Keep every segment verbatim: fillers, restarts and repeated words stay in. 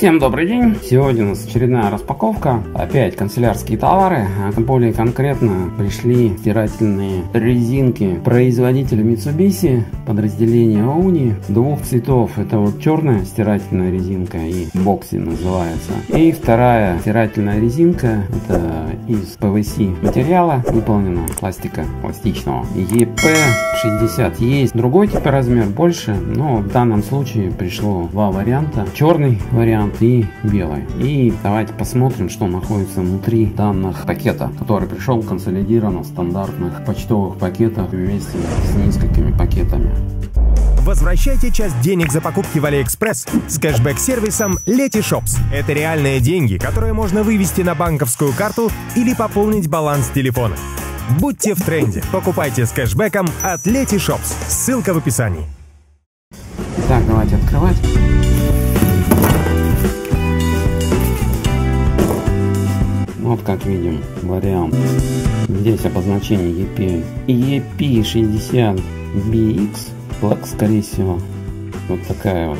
Всем добрый день! Сегодня у нас очередная распаковка. Опять канцелярские товары. А более конкретно пришли стирательные резинки производителя Mitsubishi, подразделения Auni. Двух цветов. Это вот черная стирательная резинка и BOXY называется. И вторая стирательная резинка. Это из пэ вэ це материала, выполнена пластика эластичного. и пэ шестьдесят. Есть другой типа размер, больше. Но в данном случае пришло два варианта. Черный вариант и белый. И давайте посмотрим, что находится внутри данных пакета, который пришел консолидирован в стандартных почтовых пакетах вместе с несколькими пакетами. Возвращайте часть денег за покупки в Алиэкспресс с кэшбэк-сервисом Letyshops. Это реальные деньги, которые можно вывести на банковскую карту или пополнить баланс телефона. Будьте в тренде. Покупайте с кэшбэком от Letyshops. Ссылка в описании. Так, давайте открывать. Вот как видим вариант. Здесь обозначение и пэ шестьдесят би икс. Black, скорее всего. Вот такая вот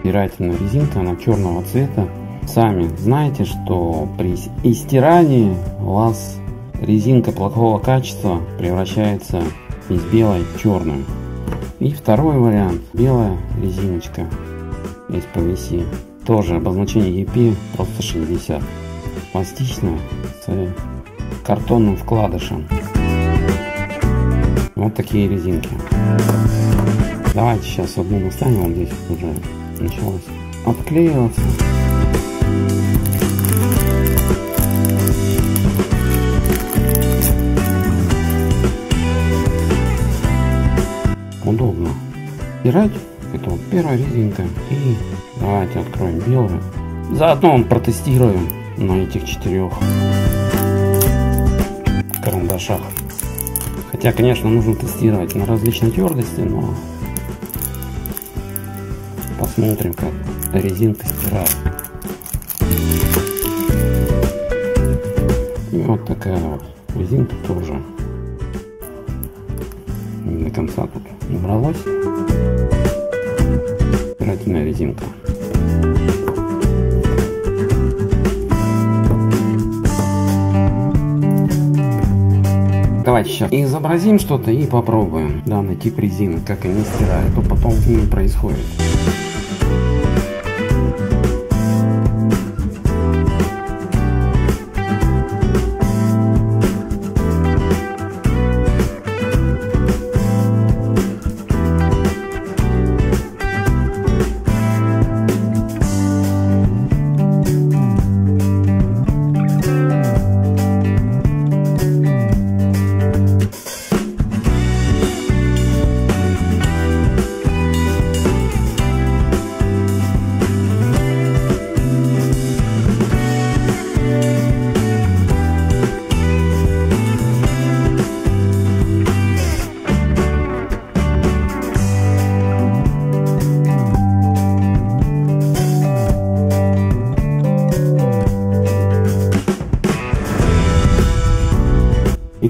стирательная резинка, она черного цвета. Сами знаете, что при стирании у вас резинка плохого качества превращается из белой в черную. И второй вариант. Белая резиночка из пэ вэ це. Тоже обозначение и пэ, просто шестьдесят. Пластичная с картонным вкладышем. Вот такие резинки. Давайте сейчас одну наставим, вот здесь уже началось отклеиваться. Удобно стирать. Это вот первая резинка. И давайте откроем белую. Заодно мы протестируем на этих четырех карандашах. Хотя, конечно, нужно тестировать на различной твердости, но посмотрим, как резинка стирает. И вот такая вот резинка тоже не до конца тут убралась. Стирательная резинка. Давайте сейчас изобразим что-то и попробуем данный тип резины, как они стирают, то потом с ними происходит.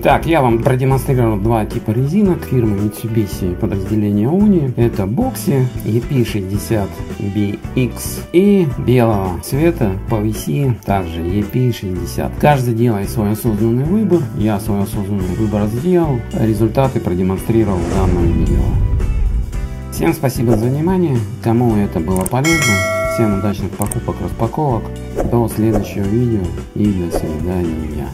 Итак, я вам продемонстрировал два типа резинок фирмы Mitsubishi, подразделения Uni. Это BOXY и пэ шестьдесят би икс и белого цвета пэ вэ це, также и пэ шестьдесят. Каждый делает свой осознанный выбор. Я свой осознанный выбор сделал. Результаты продемонстрировал в данном видео. Всем спасибо за внимание. Кому это было полезно, всем удачных покупок, распаковок. До следующего видео и до свидания.